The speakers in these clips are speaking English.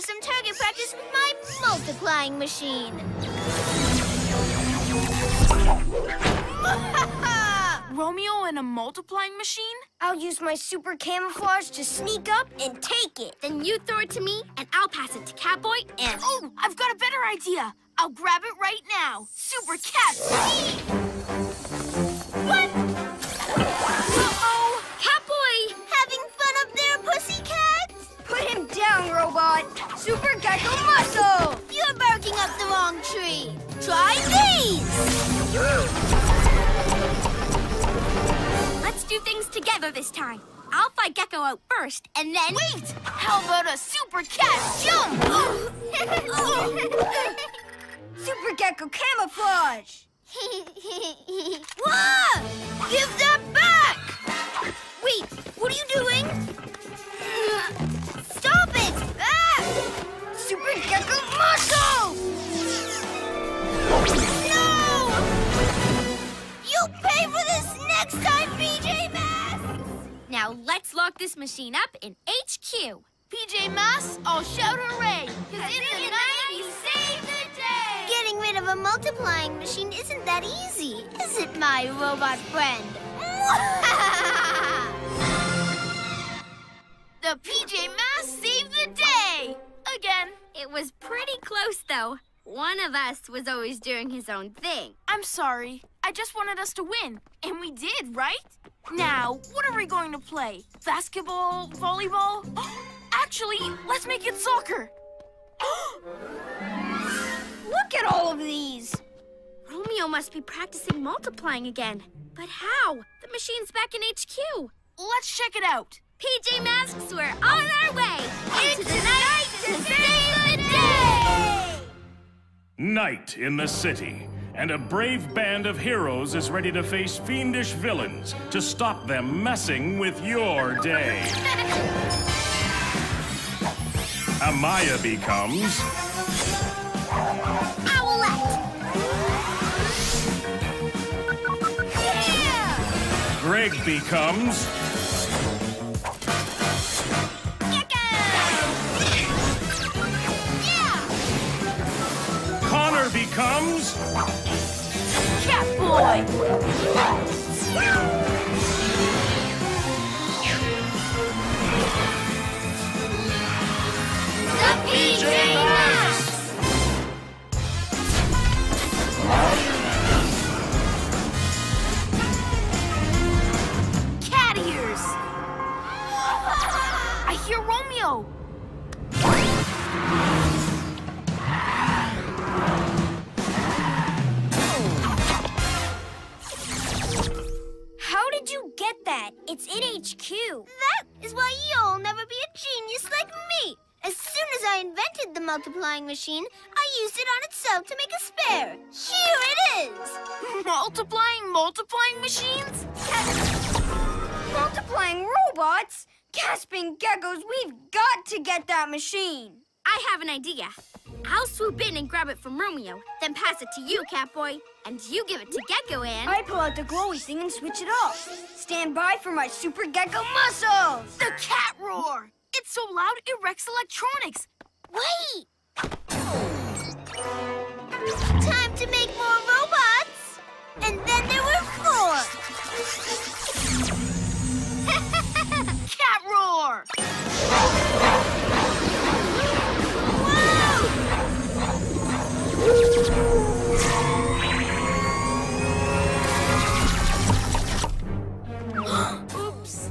for some target practice with my multiplying machine. Romeo and a multiplying machine? I'll use my super camouflage to sneak up and take it. Then you throw it to me, and I'll pass it to Catboy and... Oh, I've got a better idea. I'll grab it right now. Super Cat Sneak! What? Uh-oh! Catboy! Having fun up there, pussycat? Put him down, robot. Super Gekko Muscle! You're barking up the wrong tree. Try these! Let's do things together this time. I'll fight Gekko out first, and then... Wait! How about a Super Cat Jump? Oh. Super Gekko Camouflage! Whoa! Give that back! Wait, what are you doing? Stop it! Ah! Super Gekko Muscle! No! You'll pay for this next time, PJ Masks! Now let's lock this machine up in HQ. PJ Masks, I'll shout hooray! Because in the night, you saved the day! Getting rid of a multiplying machine isn't that easy, is it, my robot friend? The PJ Masks saved the day! Again. It was pretty close, though. One of us was always doing his own thing. I'm sorry. I just wanted us to win. And we did, right? Now, what are we going to play? Basketball? Volleyball? Actually, let's make it soccer. Look at all of these! Romeo must be practicing multiplying again. But how? The machine's back in HQ. Let's check it out. PJ Masks, we're on our way! Into the night to save the day! Night in the city, and a brave band of heroes is ready to face fiendish villains to stop them messing with your day. Amaya becomes... Owlette! Yeah! Greg becomes... Gekko! Yeah! Connor becomes... Catboy! Yeah! The PJ Masks! Cat ears! I hear Romeo! How did you get that? It's in HQ. That is why you'll never be a genius like me. As soon as I invented the multiplying machine, I used it on itself to make a spare. Here it is! Multiplying machines? Multiplying robots? Gasping geckos, we've got to get that machine. I have an idea. I'll swoop in and grab it from Romeo, then pass it to you, Catboy, and you give it to Gekko and... I pull out the glowy thing and switch it off. Stand by for my Super Gekko Muscles! The cat roar! It's so loud, it wrecks electronics. Wait! Time to make more robots. And then there were 4. Cat roar! Whoa! Oops.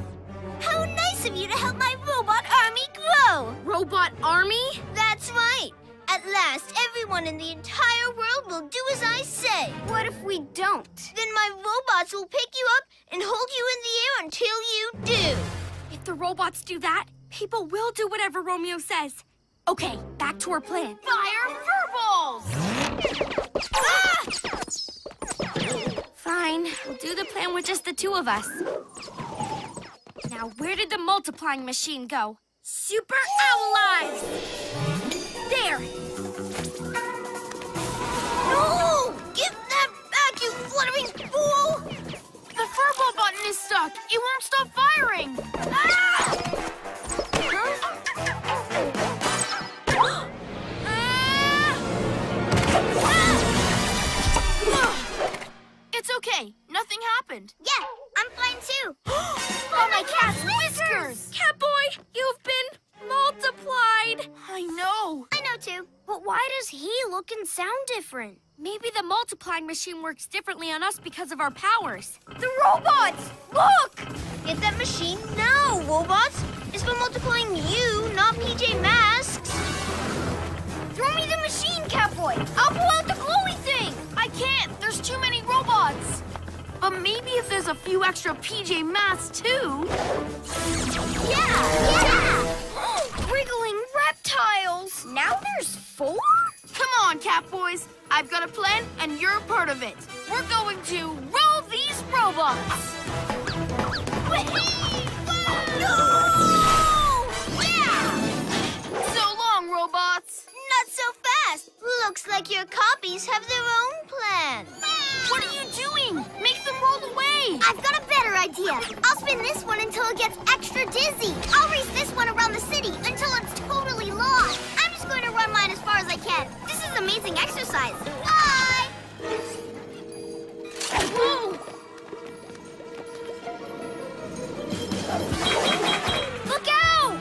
How nice of you to help my robot army grow! Robot army? That's right! At last, everyone in the entire world will do as I say! What if we don't? Then my robots will pick you up and hold you in the air until you do! If the robots do that, people will do whatever Romeo says. Okay, back to our plan. Fire furballs! Ah! Fine, we'll do the plan with just the 2 of us. Now, where did the multiplying machine go? Super Owl Eyes! There! No! Give that back, you fluttering fool! The furball button is stuck. It won't stop firing. Ah! Huh? But why does he look and sound different? Maybe the multiplying machine works differently on us because of our powers. The robots! Look! Get that machine now, robots! It's been multiplying you, not PJ Masks. Throw me the machine, Catboy! I'll pull out the glowy thing! I can't! There's too many robots! But maybe if there's a few extra PJ Masks, too... Yeah! Wriggling reptiles! Now there's 4? Come on, Catboys. I've got a plan, and you're a part of it. We're going to roll these robots! Whee! No! Yeah! So long, robots! Not so fast! Looks like your copies have their own plan. What are you doing? Make them roll away! I've got a better idea. I'll spin this one until it gets extra dizzy. I'll race this one around the city until it's totally lost. I'm just going to run mine as far as I can. This is amazing exercise. Bye! Whoa! Look out!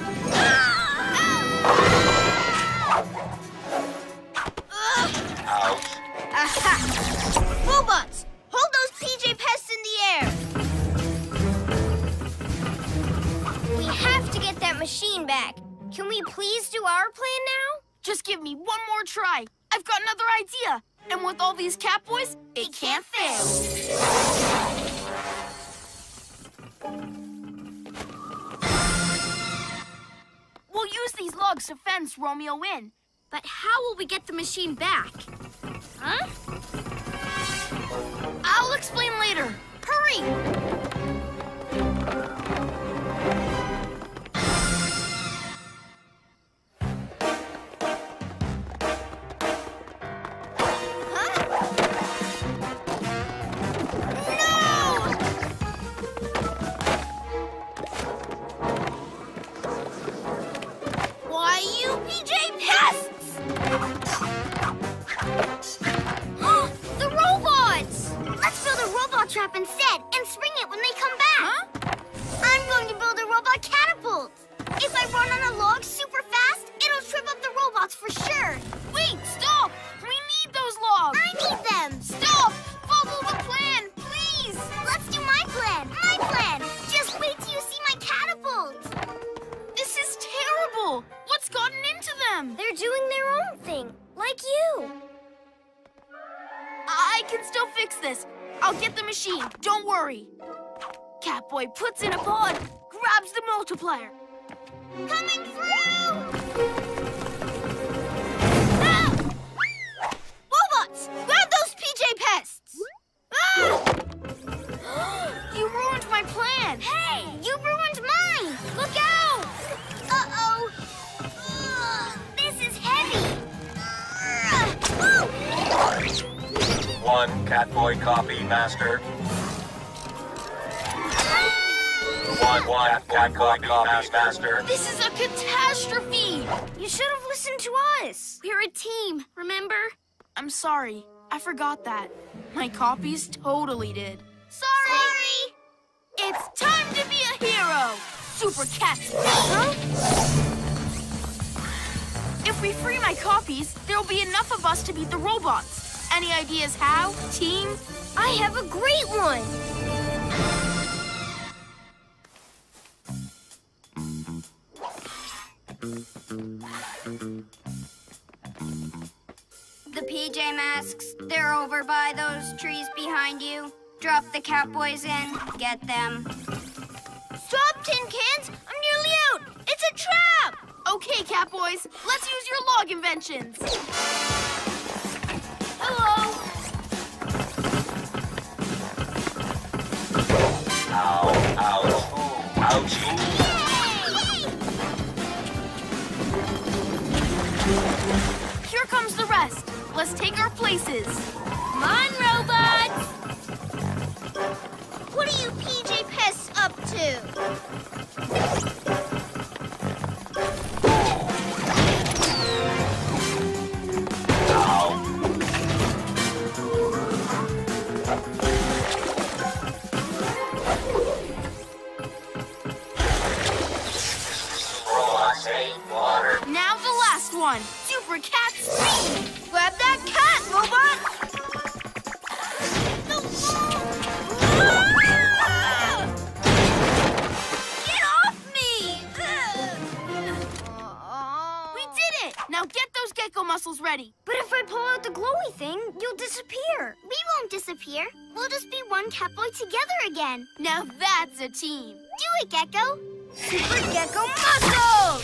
Aha! Robots, hold those PJ pests in the air. We have to get that machine back. Can we please do our plan now? Just give me one more try. I've got another idea. And with all these Catboys, it can't fail. We'll use these logs to fence Romeo in. But how will we get the machine back? Huh? I'll explain later. Hurry! Instead and spring it when they come back. Huh? I'm going to build a robot catapult. If I run on a log super fast, it'll trip up the robots for sure. Wait, stop! We need those logs. I need them. Stop! Follow the plan, please. Let's do my plan. My plan. Just wait till you see my catapult. This is terrible. What's gotten into them? They're doing their own thing, like you. I can still fix this. I'll get the machine, don't worry. Catboy puts in a pod, grabs the multiplier. Coming through! Ah! Robots, grab those PJ pests! Ah! You ruined my plan! Hey, you ruined mine! Look out! Uh-oh! This is heavy! Oh! One Catboy copy, Master. One Catboy copy, Master. This is a catastrophe! You should have listened to us. We're a team, remember? I'm sorry. I forgot that. My copies totally did. Sorry! It's time to be a hero! Super Cat! Huh? If we free my copies, there'll be enough of us to beat the robots. Any ideas how, team? I have a great one! The PJ Masks, they're over by those trees behind you. Drop the Catboys in, get them. Stop, Tin Cans! I'm nearly out! It's a trap! Okay, Catboys, let's use your log inventions. Hello! Ow, ow, ouchie! Yay! Here comes the rest. Let's take our places. Come on, robots! What are you PJ Pests up to? Hey. water. Now the last one. Super Cat Speed. Grab that cat, robot. No. Get off me. We did it. Now get those Gekko muscles ready. But if I pull out the glowy thing, you'll disappear. We won't disappear. We'll just be one Catboy together again. Now that's a team. Do it, Gekko. Super Gekko Muscles!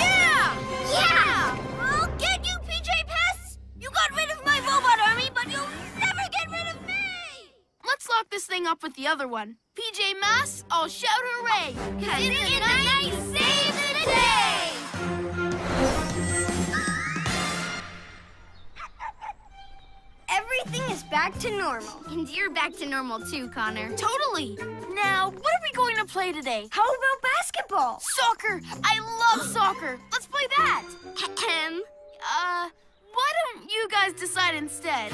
Yeah! Yeah! I'll get you, PJ Pests! You got rid of my robot army, but you'll never get rid of me! Let's lock this thing up with the other one. PJ Masks, I'll shout hooray! 'Cause in the night, save the day! Everything is back to normal. And you're back to normal too, Connor. Totally. Now, what are we going to play today? How about basketball? Soccer. I love soccer. Let's play that. Why don't you guys decide instead?